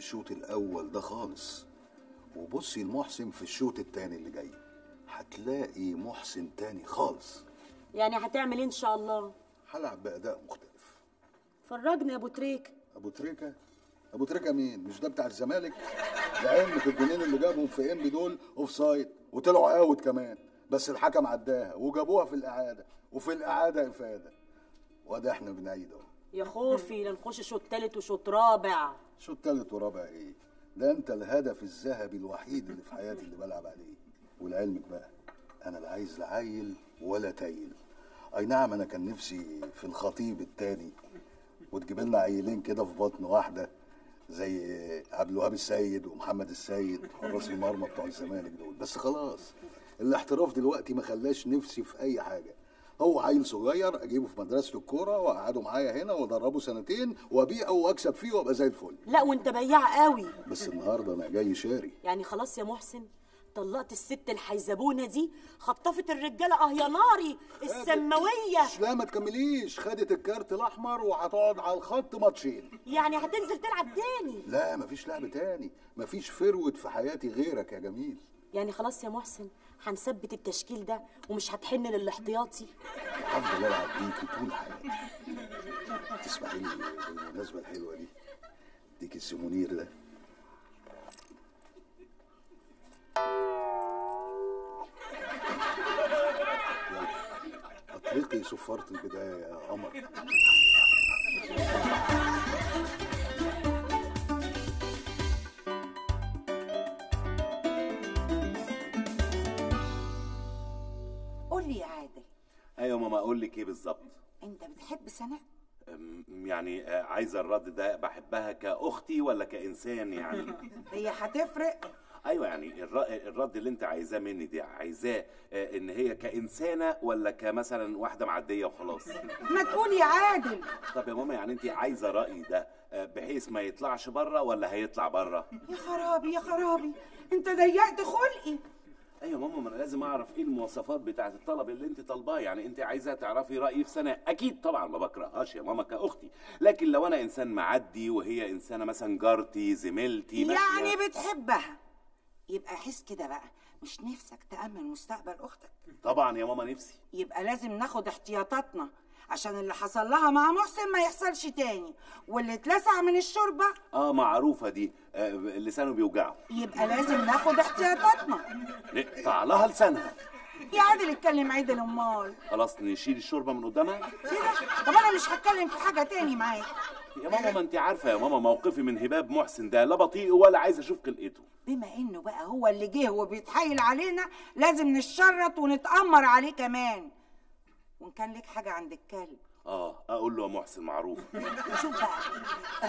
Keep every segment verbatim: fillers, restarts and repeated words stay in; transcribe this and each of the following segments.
الشوط الاول ده خالص، وبصي المحسن في الشوط التاني اللي جاي هتلاقي محسن تاني خالص. يعني هتعمل ايه ان شاء الله؟ هلعب باداء مختلف. فرجنا يا ابو تريكه. ابو تريكه ابو تريكه مين؟ مش ده بتاع الزمالك؟ لان في الجنين اللي جابهم في انبي دول اوف سايد وطلعوا اوت كمان، بس الحكم عداها وجابوها في الاعاده، وفي الاعاده افاده، وده احنا بنعيد اهو. يا خوفي لنخش شوط تالت وشوط رابع. شوط تالت ورابع ايه؟ ده انت الهدف الذهبي الوحيد اللي في حياتي اللي بلعب عليه. ولعلمك بقى انا لا عايز لا عايل ولا تايل. اي نعم انا كان نفسي في الخطيب التاني وتجيب لنا عيلين كده في بطن واحده زي عبد الوهاب السيد ومحمد السيد حراس المرمى بتوع الزمالك دول، بس خلاص الاحتراف دلوقتي ما خلاش نفسي في اي حاجه. هو عيل صغير اجيبه في مدرسه الكوره واقعده معايا هنا وادربه سنتين وابيعه واكسب فيه وابقى زي الفل. لا وانت بياع قوي. بس النهارده انا جاي شاري. يعني خلاص يا محسن طلقت الست الحيزبونه دي خطفت الرجاله. اه يا ناري السماويه. لا ما تكمليش، خدت الكارت الاحمر وهتقعد على الخط ماتشين. يعني هتنزل تلعب تاني؟ لا مفيش لعب تاني، مفيش فروت في حياتي غيرك يا جميل. يعني خلاص يا محسن هنثبت التشكيل ده ومش هتحن للاحتياطي؟ هفضل العب بيكي طول حياتي. تسمحي لي بالمناسبه الحلوه دي اديكي السمونير ده. اطلقي صفارة البدايه يا قمر. قولي يا عادل. ايوه ماما اقول لك ايه بالظبط؟ انت بتحب سناء؟ يعني عايزه الرد ده بحبها كاختي ولا كانسان يعني؟ هي هتفرق؟ ايوه يعني الرد اللي انت عايزاه مني دي عايزاه ان هي كانسانه ولا كمثلا واحده معديه وخلاص؟ ما تقول يا عادل. طب يا ماما يعني انت عايزه رايي ده بحيث ما يطلعش بره ولا هيطلع بره؟ يا خرابي يا خرابي انت ضيقت خلقي. ايوه ماما ما انا لازم اعرف ايه المواصفات بتاعه الطلب اللي انت طالباه. يعني انت عايزه تعرفي رايي في سناء. اكيد طبعا ما بكرههاش يا ماما كاختي، لكن لو انا انسان معدي وهي انسانه مثلا جارتي زميلتي يعني بتحبها يبقى حس كده بقى. مش نفسك تأمن مستقبل أختك؟ طبعا يا ماما نفسي. يبقى لازم ناخد احتياطاتنا عشان اللي حصل لها مع محسن ما يحصلش تاني، واللي اتلسع من الشوربة اه معروفة دي آه لسانه بيوجعه. يبقى لازم ناخد احتياطاتنا نقطع لها لسانها. يا عادل اتكلم عدل. امال خلاص نشيل الشوربة من قدامها كده؟ طب أنا مش هتكلم في حاجة تاني معاك يا ماما. ما انت عارفه يا ماما موقفي من هباب محسن ده، لا بطيء ولا عايز اشوف كلقته. بما انه بقى هو اللي جه وبيتحايل علينا لازم نتشرط ونتامر عليه كمان. وان كان ليك حاجه عند الكلب اه اقول له يا محسن معروف. شوف بقى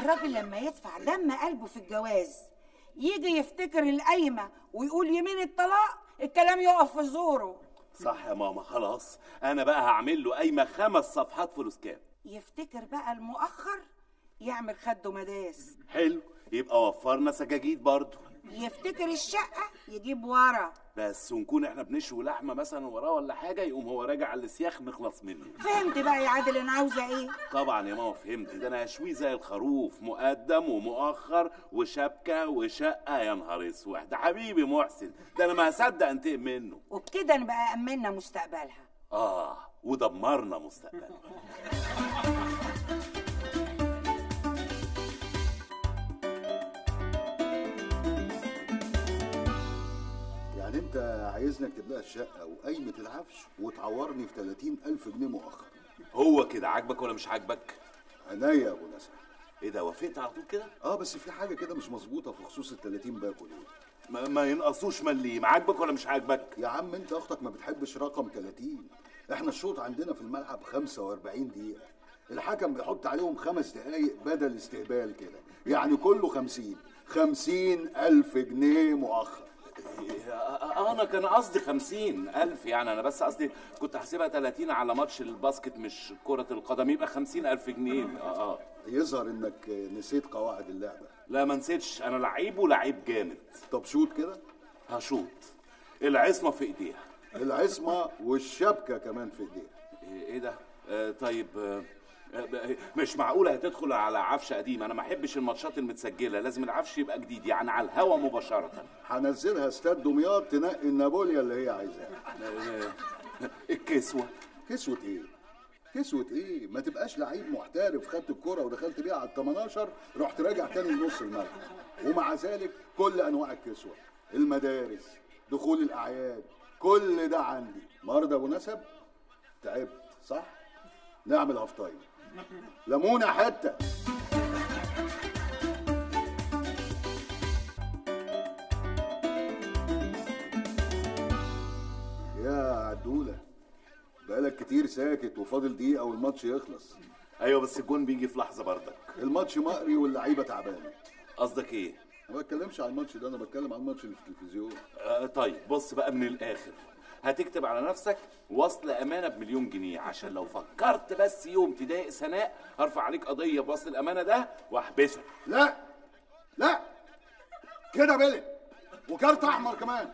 الراجل لما يدفع دم قلبه في الجواز يجي يفتكر القايمه ويقول يمين الطلاق الكلام يقف في زوره. صح يا ماما خلاص انا بقى هعمل له قايمه خمس صفحات فلوس كام. يفتكر بقى المؤخر يعمل خده مداس. حلو يبقى وفرنا سجاجيد برضه. يفتكر الشقه يجيب ورا. بس ونكون احنا بنشوي لحمه مثلا وراه ولا حاجه يقوم هو راجع على السياخ نخلص منه. فهمت بقى يا عادل انا عاوزه ايه؟ طبعا يا ماما فهمت. ده انا هشويه زي الخروف، مقدم ومؤخر وشبكه وشقه. يا نهار اسود ده حبيبي محسن ده انا ما هصدق انتقم منه. وبكده نبقى امنا مستقبلها اه ودمرنا مستقبلها. انت عايزنا اكتب لها الشقه وقايمه العفش وتعورني في تلاتين ألف جنيه مؤخر. هو كده عاجبك ولا مش عاجبك؟ عينيا يا ابو نسب. ايه ده وافقت على طول كده؟ اه بس في حاجه كده مش مظبوطه في خصوص ال تلاتين باكو دول. ما, ما ينقصوش مليم. عاجبك ولا مش عاجبك؟ يا عم انت اختك ما بتحبش رقم تلاتين. احنا الشوط عندنا في الملعب خمسة وأربعين دقيقه، الحكم بيحط عليهم خمس دقايق بدل استقبال كده، يعني كله خمسين خمسين ألف جنيه مؤخر. أنا كان قصدي خمسين ألف يعني، أنا بس قصدي كنت هحسبها تلاتين على ماتش الباسكت مش كرة القدم يبقى خمسين ألف جنيه. آه آه يظهر إنك نسيت قواعد اللعبة. لا ما نسيتش أنا لعيب ولعيب جامد. طب شوت كده. هشوط العصمة في إيديها. العصمة والشبكة كمان في إيديها. إيه ده؟ آه طيب آه مش معقوله هتدخل على عفش قديم. انا ما احبش الماتشات المتسجله، لازم العفش يبقى جديد، يعني على الهوا مباشره. هنزلها استاد دمياط تنقي النابوليا اللي هي عايزاها. الكسوه. كسوه ايه؟ كسوه ايه؟ ما تبقاش لعيب محترف خدت الكوره ودخلت بيها على التمنتاشر رحت راجع تاني لنص الملعب. ومع ذلك كل انواع الكسوه، المدارس، دخول الاعياد، كل ده عندي. مرضى ونسب تعبت صح؟ نعمل هاف تايم ليمونه حتى. يا عدوله بقالك كتير ساكت وفاضل دقيقه والماتش يخلص. ايوه بس الجون بيجي في لحظه بردك. الماتش مقري واللعيبه تعبانه. قصدك ايه؟ ما بتكلمش على الماتش ده، انا بتكلم على الماتش اللي في التلفزيون. آه طيب بص بقى من الاخر، هتكتب على نفسك وصل امانه بمليون جنيه عشان لو فكرت بس يوم تضايق سناء هرفع عليك قضيه بوصل الامانه ده واحبسك. لا لا كده بلد وكارت احمر كمان.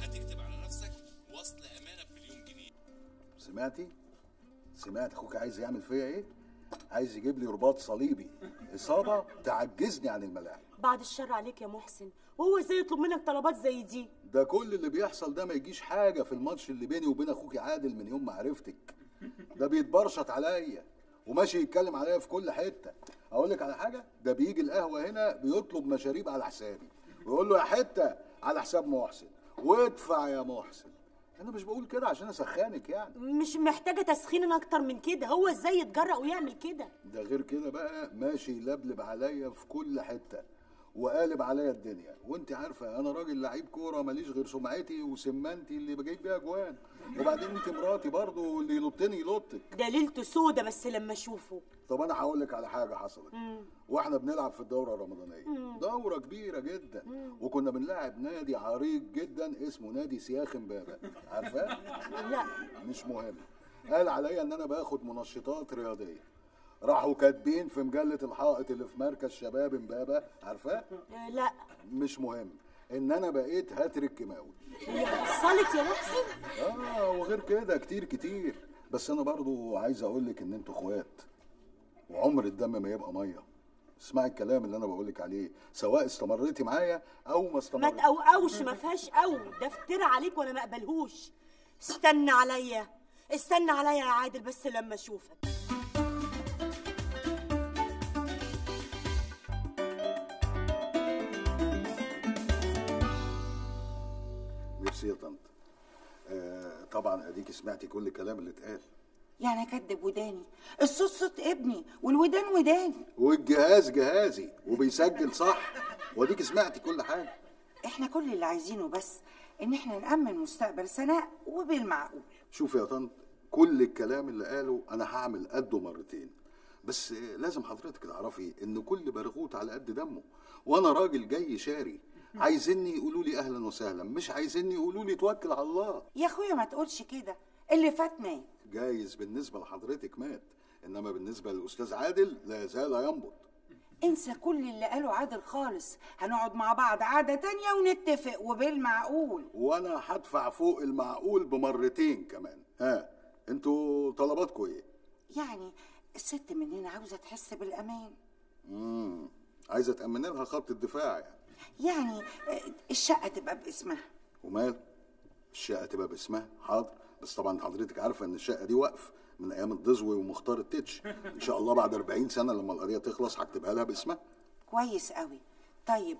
هتكتب على نفسك وصل امانه بمليون جنيه. سمعتي؟ سمعت اخوك عايز يعمل فيا ايه؟ عايز يجيب لي رباط صليبي، اصابه تعجزني عن الملاعب. بعد الشر عليك يا محسن، وهو ازاي يطلب منك طلبات زي دي؟ ده كل اللي بيحصل ده ما يجيش حاجه في الماتش اللي بيني وبين اخوك عادل من يوم ما عرفتك. ده بيتبرشط عليا وماشي يتكلم عليا في كل حته. اقول لك على حاجه، ده بيجي القهوه هنا بيطلب مشاريب على حسابي ويقول له يا حته على حساب محسن وادفع يا محسن. أنا مش بقول كده عشان أسخنك يعني. مش محتاجة تسخين أكتر من كده، هو إزاي يتجرأ ويعمل كده؟ ده غير كده بقى ماشي يلبلب عليا في كل حتة وقالب عليا الدنيا، وأنت عارفة أنا راجل لعيب كورة ماليش غير سمعتي وسمانتي اللي بجيب بيها أجوان، وبعدين أنت مراتي برضه اللي يلطني يلطك. ده ليلته سودة بس لما أشوفه. طب أنا هقول لك على حاجة حصلت مم. وإحنا بنلعب في الدورة الرمضانية، مم. دورة كبيرة جدا، مم. وكنا بنلعب نادي عريق جدا اسمه نادي سياخ امبابة، عارفاه؟ لا مش مهم. قال عليا إن أنا باخد منشطات رياضية. راحوا كاتبين في مجله الحائط اللي في مركز شباب امبابه، عارفاه؟ لا مش مهم، ان انا بقيت هاتريك كيماوي. هي حصلت يا محسن؟ اه وغير كده كتير كتير. بس انا برضو عايز اقول لك ان انتوا اخوات وعمر الدم ما يبقى ميه. اسمعي الكلام اللي انا بقول لك عليه، سواء استمرتي معايا او ما استمرتيش. ما تقوقوش، ما فيهاش قو، ده افترى عليك وانا ما اقبلهوش. استنى عليا استنى عليا يا عادل بس لما اشوفك. ميرسي يا طنط. آه طبعا اديكي سمعتي كل الكلام اللي اتقال. يعني اكدب وداني؟ الصوت صوت ابني والودان وداني والجهاز جهازي وبيسجل صح، واديكي سمعتي كل حاجه. احنا كل اللي عايزينه بس ان احنا نامن مستقبل سناء وبالمعقول. شوفي يا طنط، كل الكلام اللي قاله انا هعمل قده مرتين، بس لازم حضرتك تعرفي ان كل برغوت على قد دمه، وانا راجل جاي شاري. عايزيني يقولوا لي اهلا وسهلا، مش عايزيني يقولوا لي توكل على الله. يا اخويا ما تقولش كده، اللي فات مات. جايز بالنسبه لحضرتك مات، انما بالنسبه للاستاذ عادل لا زال ينبض. انسى كل اللي قاله عادل خالص، هنقعد مع بعض قعده تانية ونتفق وبالمعقول. وانا هدفع فوق المعقول بمرتين كمان. ها انتوا طلباتكم ايه؟ يعني الست مننا عاوزه تحس بالامان. امم عايزه تامن لها خط الدفاع يعني. يعني الشقة تبقى باسمها. ومال؟ الشقة تبقى باسمها، حاضر، بس طبعا حضرتك عارفة إن الشقة دي وقف من أيام الدزوي ومختار التتش، إن شاء الله بعد أربعين سنة لما القضية تخلص هكتبها لها باسمها. كويس قوي، طيب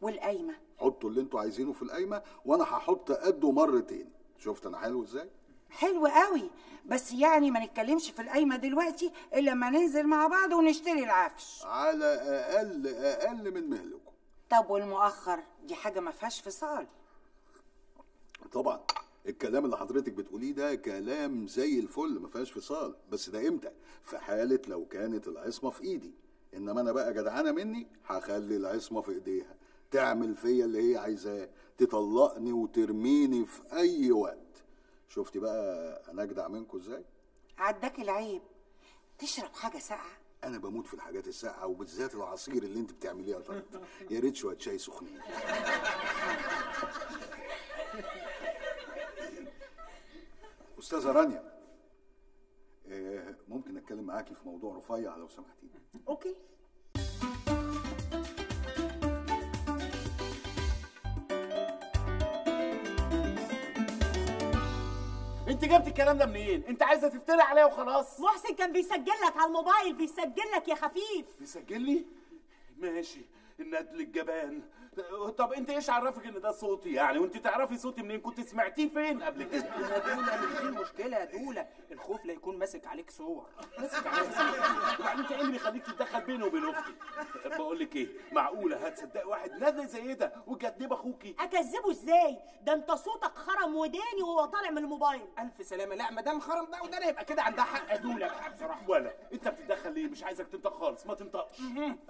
والقايمة؟ حطوا اللي أنتوا عايزينه في القايمة وأنا هحط قده مرتين، شفت أنا حلو إزاي؟ حلو قوي، بس يعني ما نتكلمش في القايمه دلوقتي إلا لما ننزل مع بعض ونشتري العفش. على أقل أقل من مهلكم. طب والمؤخر دي حاجه ما فيهاش فصال. طبعا الكلام اللي حضرتك بتقوليه ده كلام زي الفل ما فيهاش فصال، بس ده امتى؟ في حاله لو كانت العصمه في ايدي، انما انا بقى جدعانه مني هخلي العصمه في ايديها، تعمل فيا اللي هي عايزاه، تطلقني وترميني في اي وقت. شفتي بقى انا اجدع منكم ازاي؟ عداك العيب. تشرب حاجه ساقعه؟ أنا بموت في الحاجات الساقعة وبالذات العصير اللي أنت بتعمليها. طب يا ريت شوية شاي سخنين. استاذه رانيا، ممكن اتكلم معاكي في موضوع رفيع لو سمحتي؟ اوكي. انت جبت الكلام ده منين؟ انت عايزه تفتري عليا وخلاص؟ محسن كان بيسجل لك على الموبايل، بيسجل لك يا خفيف. بيسجل لي؟ ماشي، الندل الجبان. طب انت ايش عرفك ان ده صوتي يعني؟ وانت تعرفي صوتي منين؟ كنت سمعتيه فين قبل كده؟ يا دولا مش دي المشكله يا دولا، الخوف لا يكون ماسك عليك صور. ماسك عليك صور؟ وبعدين انت ايه اللي بيخليك تتدخل بيني وبين اختي؟ طب بقول لك ايه؟ معقوله هتصدقي واحد نادي زي ده وتكذب اخوكي؟ اكذبه ازاي؟ ده انت صوتك خرم وداني وهو طالع من الموبايل. الف سلامه، لا ما دام خرم ده وداني يبقى كده عندها حق يا دولا بصراحه. ولا انت بتتدخل ليه؟ مش عايزك تنطق خالص، ما تنطقش.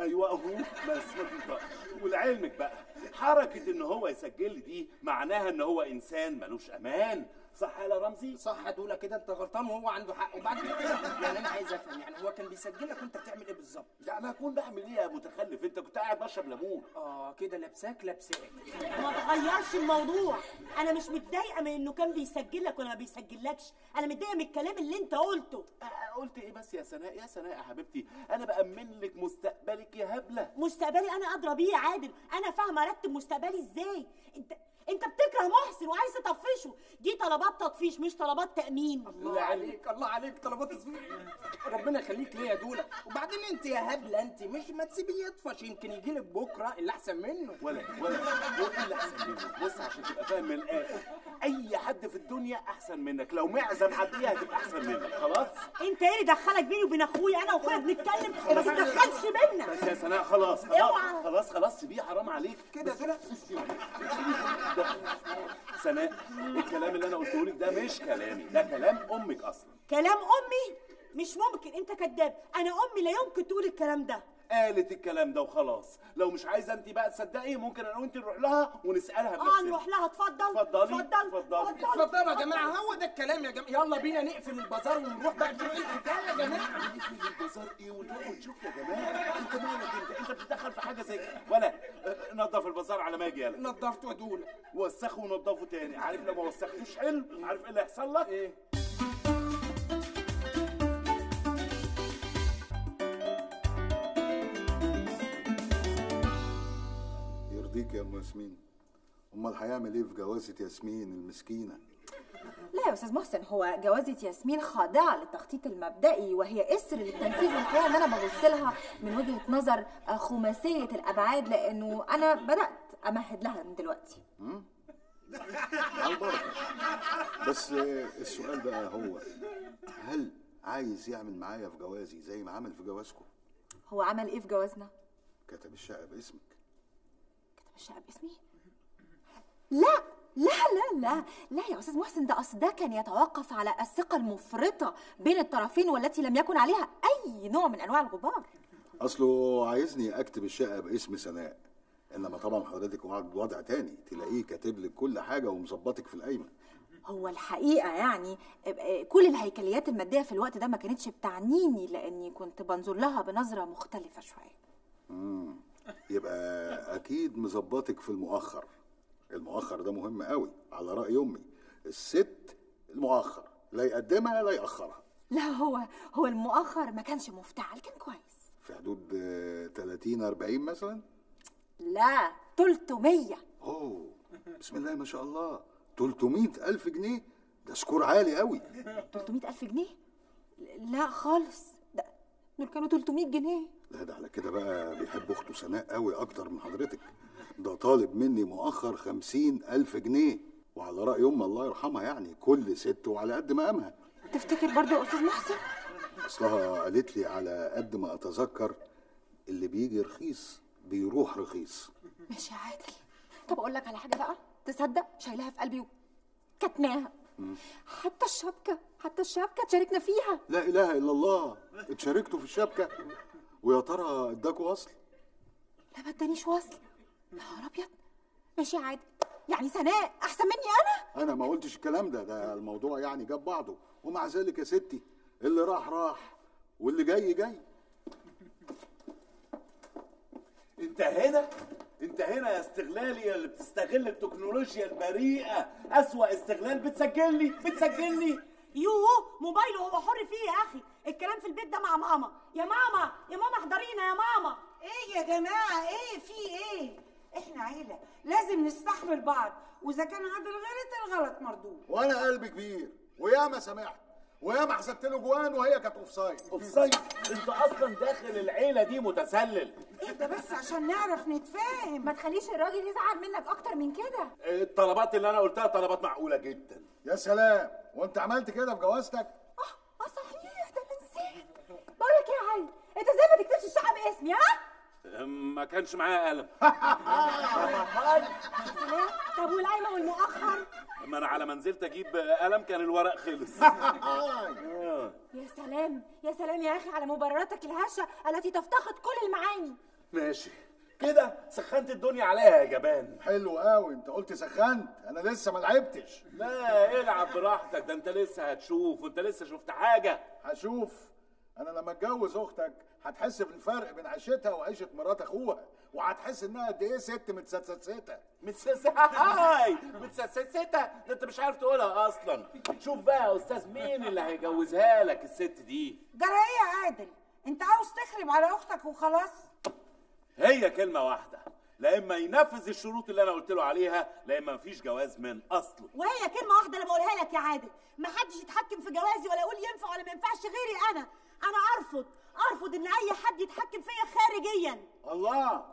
ايوه اهو بس ما تنطقش. ولعلمك بقى حركة ان هو يسجل دي معناها ان هو انسان ملوش امان، صح يا رمزي؟ صح يا دولا، كده انت غلطان وهو عنده حق. وبعد كده يعني انا عايز افهم، يعني هو كان بيسجلك وانت بتعمل ايه بالظبط؟ يعني انا اكون بعمل ايه يا متخلف؟ انت كنت قاعد بشرب ليمون. اه كده لابساك لابساك. ما تغيرش الموضوع، انا مش متضايقه من انه كان بيسجلك ولا ما بيسجلكش، انا متضايقه من الكلام اللي انت قلته. أه قلت ايه بس يا سناء؟ يا سناء يا حبيبتي انا بامن لك مستقبلك يا هبله. مستقبلي انا ادرى بيه يا عادل، انا فاهمه ارتب مستقبلي ازاي. انت انت بتكره محسن وعايز تطفشه، دي طلبات تطفيش مش طلبات تامين. الله عليك الله عليك، طلبات تطفيش. ربنا يخليك ليا يا دولا. وبعدين انت يا هبله انت مش ما تسيبيه يطفش، يمكن يجي لك بكره اللي احسن منه. ولا ولا ايه اللي احسن منه؟ بص عشان تبقى فاهم من الاخر، اي حد في الدنيا احسن منك، لو معزم حديه هتبقى احسن منك. خلاص انت ايه اللي دخلك بيني وبين اخويا؟ انا واخويا بنتكلم ما تتدخلش بينا بس يا سناء. خلاص خلاص خلاص خلاص، سيبيه حرام عليك كده كده. سناء الكلام اللي انا قلته لك ده مش كلامي، ده كلام امك اصلا. كلام امي؟ مش ممكن، انت كذاب، انا امي لا يمكن تقول الكلام ده. قالت الكلام ده وخلاص، لو مش عايزه انت بقى تصدقي ممكن انا وانت نروح لها ونسالها بنفسنا. اه نروح لها. اتفضل اتفضل اتفضل اتفضلوا يا جماعه، هو ده الكلام يا جماعه. يلا بينا نقفل البازار ونروح بقى نشوف ايه الحكايه يا جماعه. نقفل البازار ايه ونروح نشوف يا جماعه؟ انت مالك انت؟ انت بتتدخل في حاجه زي كده. ولا نضف البازار على ما اجي. يلا نضفته يا دولا، وسخه ونضفه تاني. عارف لو ما وسختوش حلو عارف ايه اللي هيحصل لك؟ ايه؟ يرضيك يا ام ياسمين، امال هيعمل ايه في جوازه ياسمين المسكينه؟ لا يا استاذ محسن، هو جوازه ياسمين خاضعه للتخطيط المبدئي وهي اسر للتنفيذ. الحقيقه ان انا ببص لها من وجهه نظر خماسيه الابعاد، لانه انا بدات امهد لها من دلوقتي. امم البركه. بس السؤال بقى هو، هل عايز يعمل معايا في جوازي زي ما عمل في جوازكم؟ هو عمل ايه في جوازنا؟ كتب الشقه باسمك. الشقة باسمي؟ لا لا لا لا لا يا استاذ محسن، ده اصل ده كان يتوقف على الثقة المفرطة بين الطرفين والتي لم يكن عليها أي نوع من أنواع الغبار. أصله عايزني أكتب الشقة باسم سناء، إنما طبعا حضرتك وضع تاني، تلاقيه كاتب لك كل حاجة ومظبطك في القايمة. هو الحقيقة يعني كل الهيكليات المادية في الوقت ده ما كانتش بتعنيني، لأني كنت بنظر لها بنظرة مختلفة شوية. امم يبقى اكيد مظبطك في المؤخر. المؤخر ده مهم قوي على راي امي، الست المؤخر لا يقدمها لا ياخرها. لا هو هو المؤخر ما كانش مفتعل، كان كويس في حدود تلاتين اربعين مثلا. لا تلتمية. اوه بسم الله ما شاء الله، تلتمية الف جنيه، ده سكور عالي قوي. تلتمية الف جنيه؟ لا خالص، ده دول كانوا تلتمية جنيه. لا ده على كده بقى بيحب اخته سناء قوي اكتر من حضرتك. ده طالب مني مؤخر خمسين الف جنيه، وعلى راي امي الله يرحمها يعني كل ست وعلى قد مقامها. تفتكر برضه يا استاذ محسن؟ اصلها قالت لي على قد ما اتذكر اللي بيجي رخيص بيروح رخيص. ماشي يا عادل، طب اقول لك على حاجه بقى تصدق شايلها في قلبي وكتماها. حتى الشبكه حتى الشبكه تشاركنا فيها. لا اله الا الله، اتشاركتوا في الشبكه؟ ويا ترى اداكوا وصل؟ لا ما ادانيش وصل. يا نهار ابيض. ماشي يا عادل، يعني سناء احسن مني انا؟ انا ما قلتش الكلام ده، ده الموضوع يعني جاب بعضه، ومع ذلك يا ستي اللي راح راح واللي جاي جاي. انت هنا انت هنا يا استغلالي اللي بتستغل التكنولوجيا البريئه اسوأ استغلال، بتسجلني بتسجلني تبقى حر فيه يا اخي. الكلام في البيت ده مع ماما. يا ماما يا ماما احضرينا يا ماما. ايه يا جماعه ايه في ايه؟ احنا عيله لازم نستحمل بعض، واذا كان عادل غلط الغلط مردود. وانا قلبي كبير وياما سامحت وياما حسبت له جوان وهي كانت اوف سايد. اوف سايد؟ انت اصلا داخل العيله دي متسلل. ايه ده بس عشان نعرف نتفاهم. ما تخليش الراجل يزعل منك اكتر من كده. الطلبات اللي انا قلتها طلبات معقوله جدا. يا سلام، وانت عملت كده في جوازتك؟ اه اه صحيح ده انا نسيت. بقول لك ايه يا علي، انت ازاي ما تكتبش الشعب اسمي؟ ها؟ ما كانش معايا قلم. طب والقايمه والمؤخر؟ ما انا على ما نزلت اجيب قلم كان الورق خلص. يا سلام يا سلام يا اخي على مبرراتك الهشه التي تفتقد كل المعاني. ماشي كده سخنت الدنيا عليها يا جبان. حلو قوي، انت قلت سخنت، انا لسه ما لعبتش. لا العب براحتك، ده انت لسه هتشوف. وانت لسه شفت حاجه؟ هشوف. انا لما اتجوز اختك هتحس بالفرق بين عيشتها وعيشه مرات اخوها، وهتحس انها قد ايه ست متسسسته. متسسساي متسسسته، ده انت مش عارف تقولها اصلا. شوف بقى يا استاذ مين اللي هيجوزها لك الست دي؟ جرى ايه يا عادل؟ انت عاوز تخرب على اختك وخلاص؟ هي كلمه واحده، لا اما ينفذ الشروط اللي انا قلت له عليها، لا اما مفيش جواز من اصله. وهي كلمه واحده اللي بقولها لك يا عادل، محدش يتحكم في جوازي ولا يقول ينفع ولا ما ينفعش غيري انا. أنا أرفض أرفض إن أي حد يتحكم فيا خارجياً. الله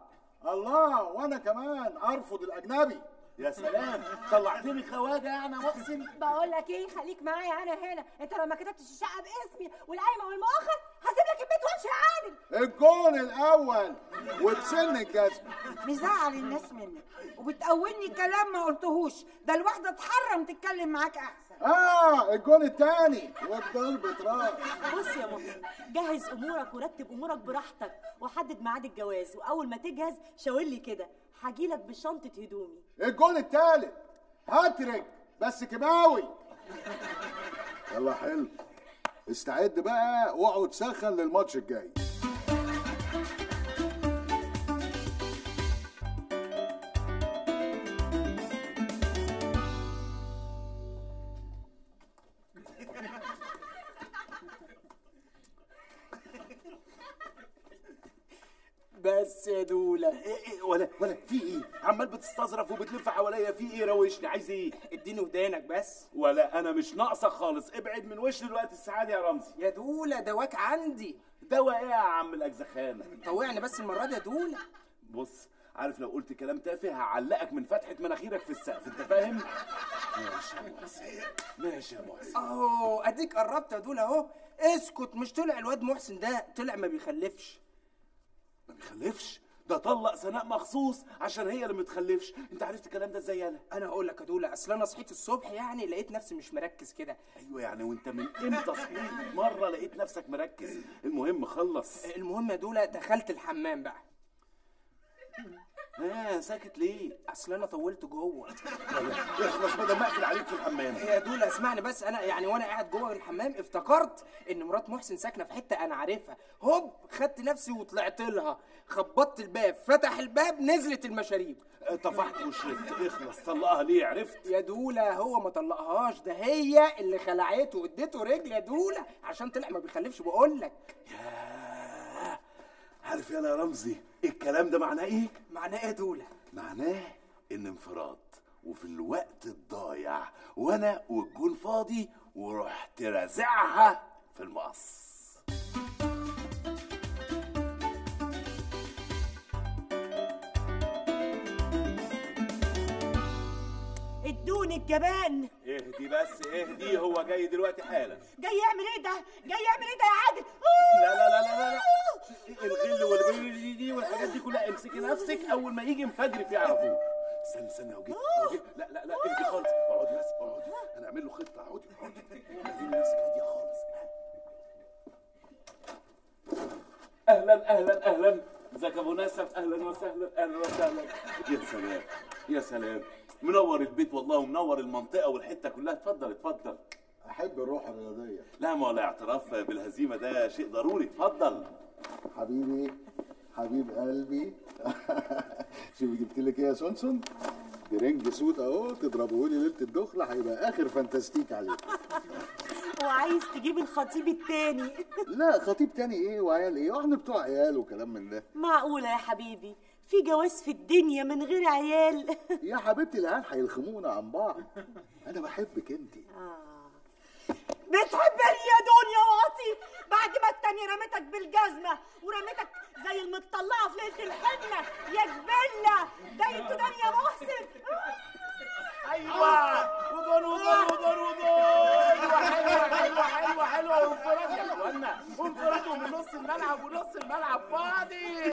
الله، وأنا كمان أرفض الأجنبي. يا سلام طلعتني خواجة أنا وأقسم. بقول لك إيه، خليك معايا أنا هنا. أنت لو ما كتبتش الشقة باسمي والقايمة والمؤخر هسيب لك البيت وأمشي يا عادل. الجون الأول وبسن الجزمة. مزعل الناس منك وبتقولني كلام ما قلتهوش، ده الواحدة اتحرم تتكلم معاك أحسن. اه الجون الثاني والضرب اتراس. بص يا مصر، جهز امورك ورتب امورك براحتك وحدد ميعاد الجواز، واول ما تجهز شاور لي كده هجيلك بشنطه هدومي. الجون الثالث هاتريك بس كيماوي. يلا حلو، استعد بقى واقعد سخن للماتش الجاي. بس يا دولا إيه إيه ولا ولا في ايه؟ عمال بتستظرف وبتلف حواليا في ايه؟ روشني، عايز ايه؟ اديني ودانك بس. ولا انا مش ناقصه خالص، ابعد من وشي دلوقتي السعاده يا رمزي. يا دولا دواك عندي. دوا ايه يا عم الاجزخانه؟ طوعني بس المره دي يا دولا. بص، عارف لو قلت كلام تافه هعلقك من فتحه مناخيرك في السقف، انت فاهم؟ ماشي يا محسن ماشي يا محسن. اهو اديك قربت يا دولا اهو. اسكت، مش طلع الواد محسن ده طلع ما بيخلفش. ما بيخلفش؟ ده طلق سناء مخصوص عشان هي اللي ما بتخلفش. انت عرفت الكلام ده ازاي؟ انا انا هقول لك يا دولا، اصل انا صحيت الصبح يعني لقيت نفسي مش مركز كده. ايوه يعني وانت من امتى صحيت مره لقيت نفسك مركز؟ المهم خلص. المهم يا دولا دخلت الحمام بقى. ها آه ساكت ليه؟ اصل انا طولت جوه. اخلص بدل ما اقفل عليك في الحمام. يا دولا اسمعني بس، انا يعني وانا قاعد جوه الحمام افتكرت ان مرات محسن ساكنه في حته انا عارفها، هوب خدت نفسي وطلعت لها، خبطت الباب، فتح الباب، نزلت المشاريب، طفحت وشربت. اخلص، طلقها ليه عرفت؟ يا دولا هو ما طلقهاش، ده هي اللي خلعته واديته رجل يا دولا عشان طلع ما بيخلفش. بقول لك عارف يا يا رمزي الكلام ده معناه ايه؟ معناه ايه يا دولا؟ معناه ان انفراد وفي الوقت الضايع وانا والجون فاضي ورحت رازعها في المقص. ادون الجبان. اهدي بس اهدي، هو جاي دلوقتي حالا. جاي يعمل ايه ده؟ جاي يعمل ايه ده يا عادل؟ لا لا لا لا لا الغل والبيري والحاجات دي كلها، امسكي نفسك، اول ما يجي مفجر في عرفوه. استني استني لو جيت لا لا لا اهدي خالص، اقعدي بس اقعدي هنعمل له خطه. اقعدي اقعدي خليني نفسك هاديه خالص. اهلا اهلا اهلا، ازيك يا ابو نسب؟ اهلا وسهلا اهلا وسهلا. يا سلام يا سلام، منور البيت والله ومنور المنطقه والحته كلها. اتفضل اتفضل. احب الروح الرياضيه. لا ما هو الاعتراف بالهزيمه ده شيء ضروري. اتفضل حبيبي حبيب قلبي. شوف جبت لك ايه يا سونسون؟ درينج سوت اهو، تضربه لي ليله الدخله هيبقى اخر فانتاستيك عليك. وعايز تجيب الخطيب التاني. لا خطيب تاني ايه وعيال ايه؟ واحنا بتوع عيال وكلام من ده. معقولة يا حبيبي في جواز في الدنيا من غير عيال؟ يا حبيبتي العيال هيلخمونا عن بعض. انا بحبك انتي. اه بتحبني يا دنيا واطي بعد ما التانية رمتك بالجزمة ورمتك زي المطلعة في ليلة الحنة يا جبلة. ده انتوا دنيا محسن. ايوه ودور ودور ودور ودور. حلوه حلوه حلوه حلوه وانفراد يا اخوانا، وانفرادوا من نص الملعب ونص الملعب فاضي.